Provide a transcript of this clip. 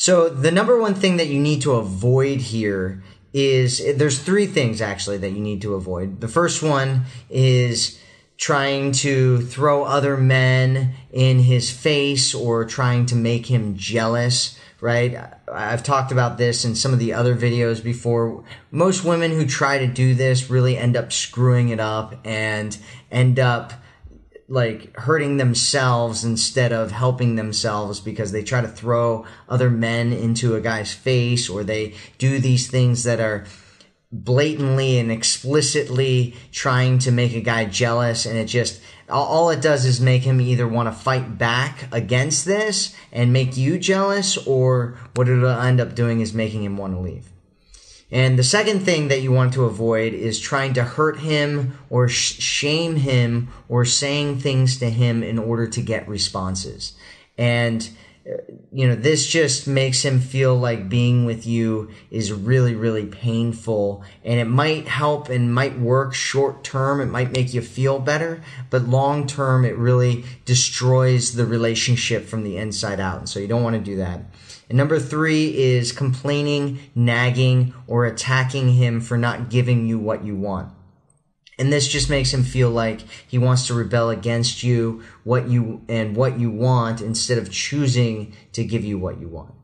So the number one thing that you need to avoid here is, there's three things actually that you need to avoid. The first one is trying to throw other men in his face or trying to make him jealous, right? I've talked about this in some of the other videos before. Most women who try to do this really end up screwing it up and end up like hurting themselves instead of helping themselves, because they try to throw other men into a guy's face, or they do these things that are blatantly and explicitly trying to make a guy jealous, and it just, all it does is make him either want to fight back against this and make you jealous, or what it'll end up doing is making him want to leave. And the second thing that you want to avoid is trying to hurt him or shame him or saying things to him in order to get responses. And, you know, this just makes him feel like being with you is really, really painful. And it might help and might work short term. It might make you feel better. But long term, it really destroys the relationship from the inside out. And so you don't want to do that. And number three is complaining, nagging, or attacking him for not giving you what you want. And this just makes him feel like he wants to rebel against you, what you want, instead of choosing to give you what you want.